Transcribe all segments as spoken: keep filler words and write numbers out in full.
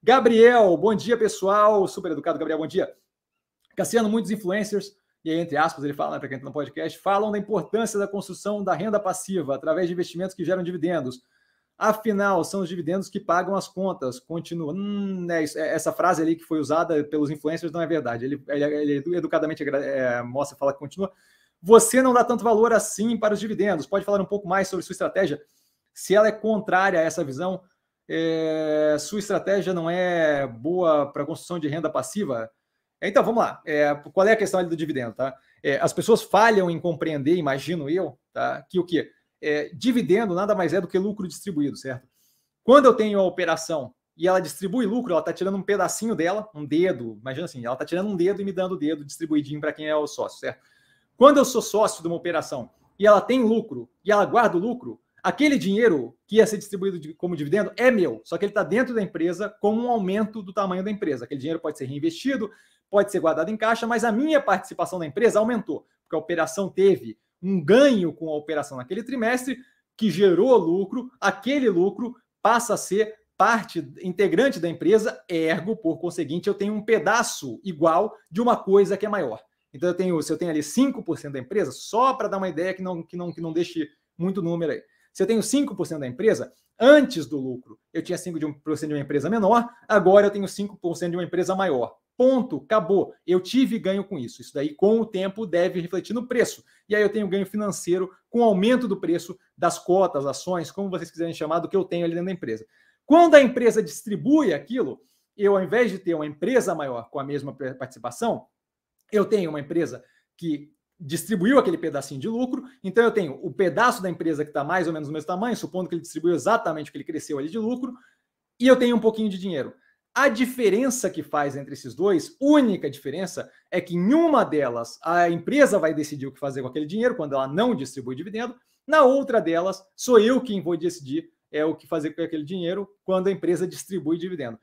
Gabriel, bom dia, pessoal. Super educado, Gabriel, bom dia. Cassiano, muitos influencers, e aí, entre aspas, ele fala, né, para quem está no podcast, falam da importância da construção da renda passiva através de investimentos que geram dividendos. Afinal, são os dividendos que pagam as contas. Continua. Hum, é isso, é, essa frase ali que foi usada pelos influencers não é verdade. Ele, ele, ele educadamente é, mostra, fala que continua. Você não dá tanto valor assim para os dividendos. Pode falar um pouco mais sobre sua estratégia? Se ela é contrária a essa visão, é, sua estratégia não é boa para a construção de renda passiva? Então, vamos lá. É, qual é a questão ali do dividendo? Tá? É, as pessoas falham em compreender, imagino eu, tá? que o quê? É, dividendo nada mais é do que lucro distribuído, certo? Quando eu tenho a operação e ela distribui lucro, ela está tirando um pedacinho dela, um dedo, imagina assim, ela está tirando um dedo e me dando o dedo distribuidinho para quem é o sócio, certo? Quando eu sou sócio de uma operação e ela tem lucro e ela guarda o lucro, aquele dinheiro que ia ser distribuído como dividendo é meu, só que ele está dentro da empresa com um aumento do tamanho da empresa. Aquele dinheiro pode ser reinvestido, pode ser guardado em caixa, mas a minha participação na empresa aumentou, porque a operação teve um ganho com a operação naquele trimestre que gerou lucro, aquele lucro passa a ser parte integrante da empresa, ergo, por conseguinte, eu tenho um pedaço igual de uma coisa que é maior. Então, eu tenho, se eu tenho ali cinco por cento da empresa, só para dar uma ideia que não, que, não, que não deixe muito número aí. Se eu tenho cinco por cento da empresa, antes do lucro, eu tinha cinco por cento de uma empresa menor, agora eu tenho cinco por cento de uma empresa maior. Ponto, acabou. Eu tive ganho com isso. Isso daí, com o tempo, deve refletir no preço. E aí eu tenho ganho financeiro com o aumento do preço das cotas, ações, como vocês quiserem chamar, do que eu tenho ali dentro da empresa. Quando a empresa distribui aquilo, eu, ao invés de ter uma empresa maior com a mesma participação, eu tenho uma empresa que distribuiu aquele pedacinho de lucro, então eu tenho o pedaço da empresa que está mais ou menos do mesmo tamanho, supondo que ele distribuiu exatamente o que ele cresceu ali de lucro, e eu tenho um pouquinho de dinheiro. A diferença que faz entre esses dois, única diferença, é que em uma delas a empresa vai decidir o que fazer com aquele dinheiro quando ela não distribui dividendo, na outra delas sou eu quem vou decidir é o que fazer com aquele dinheiro quando a empresa distribui dividendo.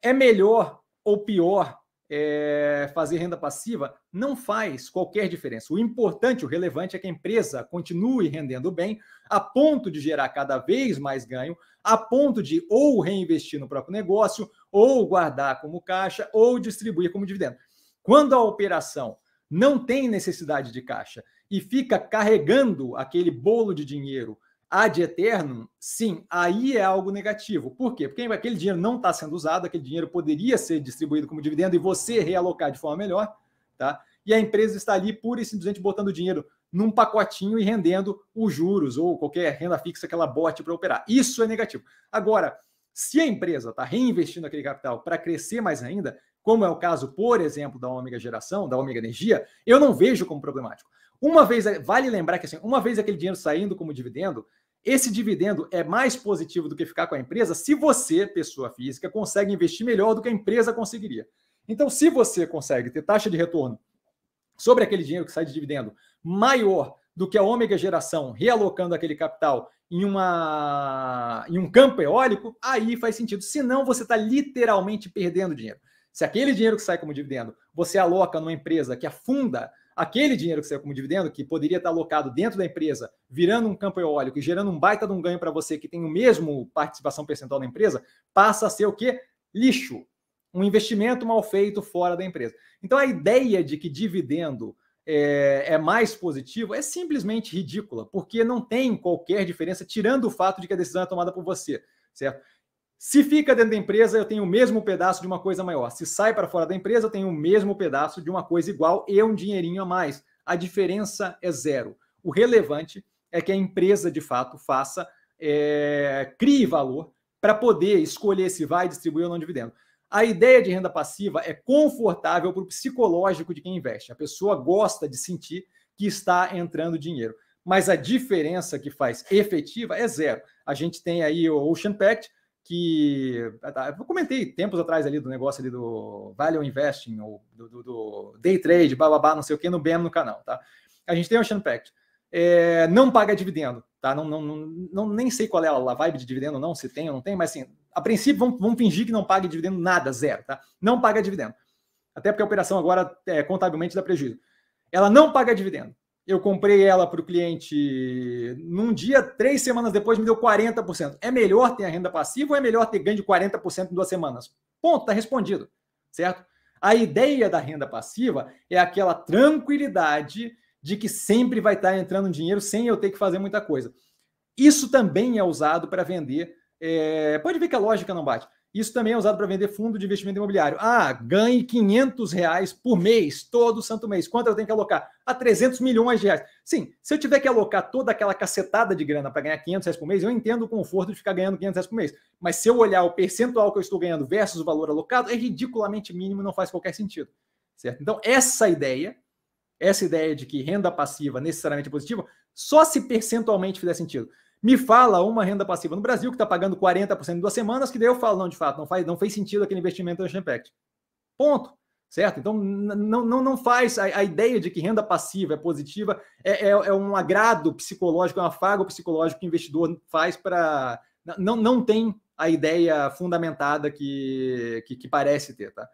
É melhor ou pior é, fazer renda passiva? Não faz qualquer diferença. O importante, o relevante é que a empresa continue rendendo bem a ponto de gerar cada vez mais ganho, a ponto de ou reinvestir no próprio negócio, ou guardar como caixa, ou distribuir como dividendo. Quando a operação não tem necessidade de caixa e fica carregando aquele bolo de dinheiro ad eternum, sim, aí é algo negativo. Por quê? Porque aquele dinheiro não está sendo usado, aquele dinheiro poderia ser distribuído como dividendo e você realocar de forma melhor, tá? E a empresa está ali pura e simplesmente botando o dinheiro num pacotinho e rendendo os juros ou qualquer renda fixa que ela bote para operar. Isso é negativo. Agora, se a empresa está reinvestindo aquele capital para crescer mais ainda, como é o caso, por exemplo, da Ômega Geração, da Ômega Energia, eu não vejo como problemático. Uma vez, vale lembrar que assim, uma vez aquele dinheiro saindo como dividendo, esse dividendo é mais positivo do que ficar com a empresa se você, pessoa física, consegue investir melhor do que a empresa conseguiria. Então, se você consegue ter taxa de retorno sobre aquele dinheiro que sai de dividendo maior do que a Ômega Geração realocando aquele capital em, uma, em um campo eólico, aí faz sentido. Senão, você está literalmente perdendo dinheiro. Se aquele dinheiro que sai como dividendo, você aloca numa empresa que afunda aquele dinheiro que saiu como dividendo, que poderia estar alocado dentro da empresa, virando um campo eólico e gerando um baita de um ganho para você que tem o mesmo participação percentual na empresa, passa a ser o quê? Lixo. Um investimento mal feito fora da empresa. Então, a ideia de que dividendo É, é mais positivo, é simplesmente ridícula, porque não tem qualquer diferença, tirando o fato de que a decisão é tomada por você, certo? Se fica dentro da empresa, eu tenho o mesmo pedaço de uma coisa maior. Se sai para fora da empresa, eu tenho o mesmo pedaço de uma coisa igual e um dinheirinho a mais. A diferença é zero. O relevante é que a empresa, de fato, faça, é, crie valor para poder escolher se vai distribuir ou não dividendo. A ideia de renda passiva é confortável para o psicológico de quem investe. A pessoa gosta de sentir que está entrando dinheiro. Mas a diferença que faz efetiva é zero. A gente tem aí o Ocean Pact, que eu comentei tempos atrás ali do negócio ali do Value Investing, ou do, do, do Day Trade, bababá, não sei o que, no B M no canal, tá? A gente tem o Ocean Pact. É, não paga dividendo, tá? Não, não, não, não, nem sei qual é a vibe de dividendo, não, se tem ou não tem, mas assim, a princípio, vamos, vamos fingir que não paga dividendo nada, zero, tá? Não paga dividendo. Até porque a operação agora, é, contabilmente, dá prejuízo. Ela não paga dividendo. Eu comprei ela para o cliente num dia, três semanas depois me deu quarenta por cento. É melhor ter a renda passiva ou é melhor ter ganho de quarenta por cento em duas semanas? Ponto, está respondido, certo? A ideia da renda passiva é aquela tranquilidade de que sempre vai estar entrando dinheiro sem eu ter que fazer muita coisa. Isso também é usado para vender... É, pode ver que a lógica não bate. Isso também é usado para vender fundo de investimento imobiliário. Ah, ganhe quinhentos reais por mês, todo santo mês. Quanto eu tenho que alocar? A trezentos milhões de reais. Sim, se eu tiver que alocar toda aquela cacetada de grana para ganhar quinhentos reais por mês, eu entendo o conforto de ficar ganhando quinhentos reais por mês. Mas se eu olhar o percentual que eu estou ganhando versus o valor alocado, é ridiculamente mínimo e não faz qualquer sentido. Certo? Então, essa ideia, essa ideia de que renda passiva necessariamente é positiva, só se percentualmente fizer sentido. Me fala uma renda passiva no Brasil que está pagando quarenta por cento em duas semanas, que daí eu falo, não, de fato, não, faz, não fez sentido aquele investimento no Ocean Pact. Ponto. Certo? Então, não, não, não faz... A, a ideia de que renda passiva é positiva é, é, é um agrado psicológico, é um afago psicológico que o investidor faz para... Não, não tem a ideia fundamentada que, que, que parece ter, tá?